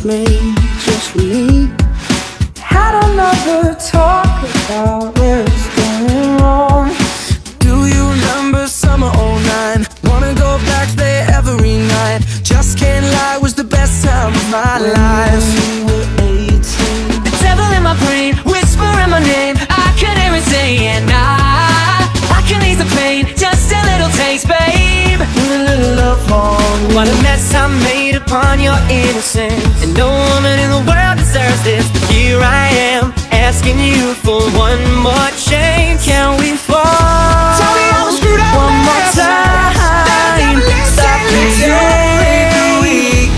just me, just me. Had another talk about what's going wrong. Do you remember summer '09? Wanna go back there every night. Just can't lie, was the best time of my life. We were 18. The devil in my brain, whispering my name. I could hear it saying, I can ease the pain, just a little taste, babe. With a little love on. What a mess I made upon your innocence. And no woman in the world deserves this. But here I am, asking you for one more chance. Can we fall? Tell me I was screwed up one more time. Stop me,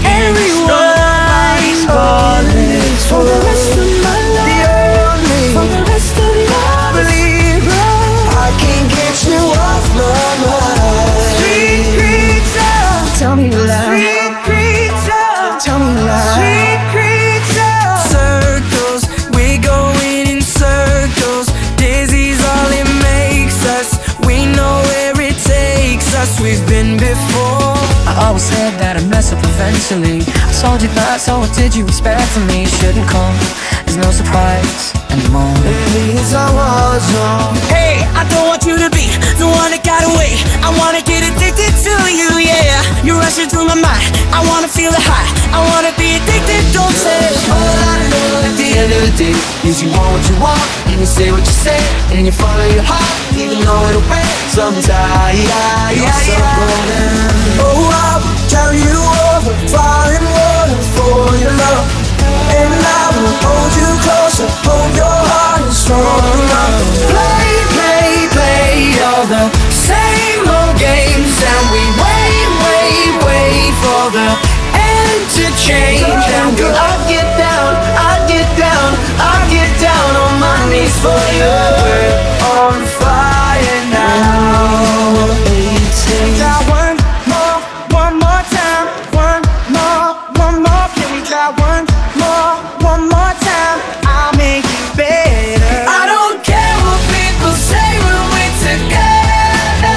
everyone's falling for the rest of my life. For the rest of my belief, I can't get you off my mind. Sweet creature, tell me you lie. Sweet creature, tell me you lie. Sweet creature, circles, we're going in circles. Dizzy's all it makes us. We know where it takes us. We've been before. I always said that I'd mess up eventually. I told you that, so what did you expect from me? Shouldn't come, there's no surprise anymore. Baby, it's I was wrong. Hey, I don't want you to be the one that got away. I wanna get addicted to you, yeah. You're rushing through my mind, I wanna feel it high. I wanna be addicted, don't say. All I know at the end of the day is you want what you want, and you say what you say, and you follow your heart, even though it'll break sometimes. You're so golden. Oh, I'll carry you over, fire and water for your love. And I will hold you closer, hold your heart is strong enough. Play, play, play all the same old games, and we wait, wait, wait for the end to change. And girl, I get down, I get down, I get down on my knees for you. We're on fire now. Now one more time, one more, can we try one more time? I'll make it better. I don't care what people say when we're together.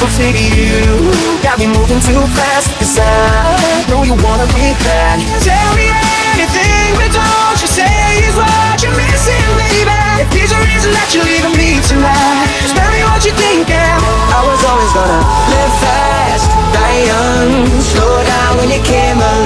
But baby, you got me moving too fast, 'cause I know you wanna be back. Tell me anything, but don't you say is what you're missing, baby. If there's a reason that you're leaving me tonight, just tell me what you think. I was always gonna live fast, die young, slow down when you came along.